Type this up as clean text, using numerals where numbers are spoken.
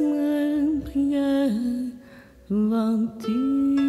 Laisse-moi prier, ventir.